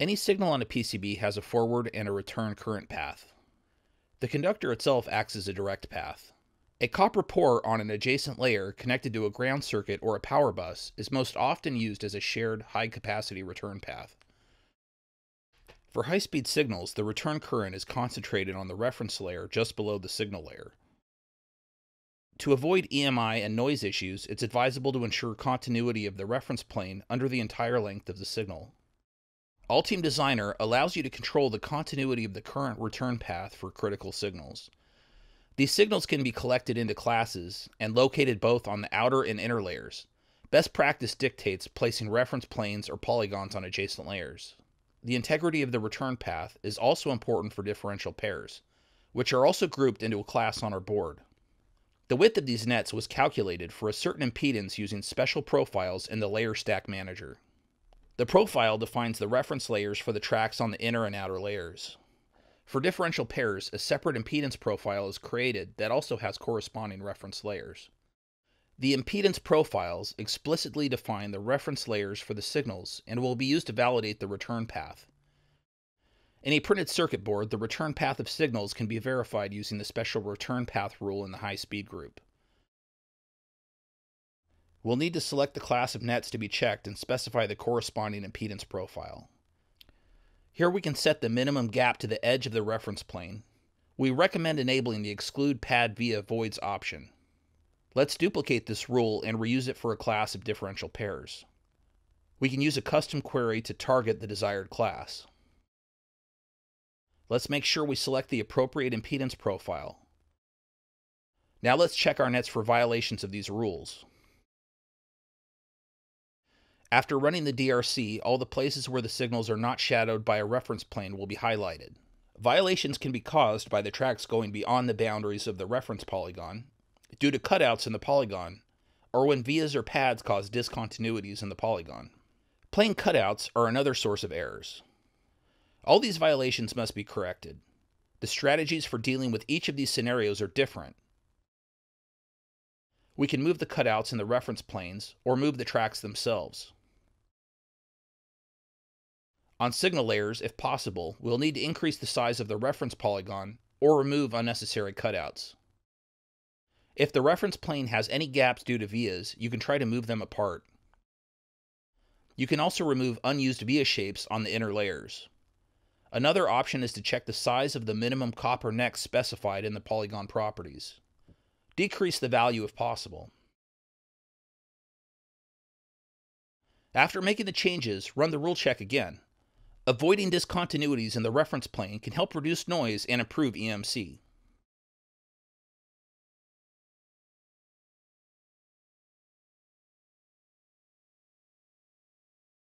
Any signal on a PCB has a forward and a return current path. The conductor itself acts as a direct path. A copper port on an adjacent layer connected to a ground circuit or a power bus is most often used as a shared high-capacity return path. For high-speed signals, the return current is concentrated on the reference layer just below the signal layer. To avoid EMI and noise issues, it's advisable to ensure continuity of the reference plane under the entire length of the signal. Altium Designer allows you to control the continuity of the current return path for critical signals. These signals can be collected into classes and located both on the outer and inner layers. Best practice dictates placing reference planes or polygons on adjacent layers. The integrity of the return path is also important for differential pairs, which are also grouped into a class on our board. The width of these nets was calculated for a certain impedance using special profiles in the Layer Stack Manager. The profile defines the reference layers for the tracks on the inner and outer layers. For differential pairs, a separate impedance profile is created that also has corresponding reference layers. The impedance profiles explicitly define the reference layers for the signals and will be used to validate the return path. In a printed circuit board, the return path of signals can be verified using the special return path rule in the high-speed group. We'll need to select the class of nets to be checked and specify the corresponding impedance profile. Here we can set the minimum gap to the edge of the reference plane. We recommend enabling the exclude pad via voids option. Let's duplicate this rule and reuse it for a class of differential pairs. We can use a custom query to target the desired class. Let's make sure we select the appropriate impedance profile. Now let's check our nets for violations of these rules. After running the DRC, all the places where the signals are not shadowed by a reference plane will be highlighted. Violations can be caused by the tracks going beyond the boundaries of the reference polygon, due to cutouts in the polygon, or when vias or pads cause discontinuities in the polygon. Plain cutouts are another source of errors. All these violations must be corrected. The strategies for dealing with each of these scenarios are different. We can move the cutouts in the reference planes, or move the tracks themselves. On signal layers, if possible, we'll need to increase the size of the reference polygon or remove unnecessary cutouts. If the reference plane has any gaps due to vias, you can try to move them apart. You can also remove unused via shapes on the inner layers. Another option is to check the size of the minimum copper neck specified in the polygon properties. Decrease the value if possible. After making the changes, run the rule check again. Avoiding discontinuities in the reference plane can help reduce noise and improve EMC.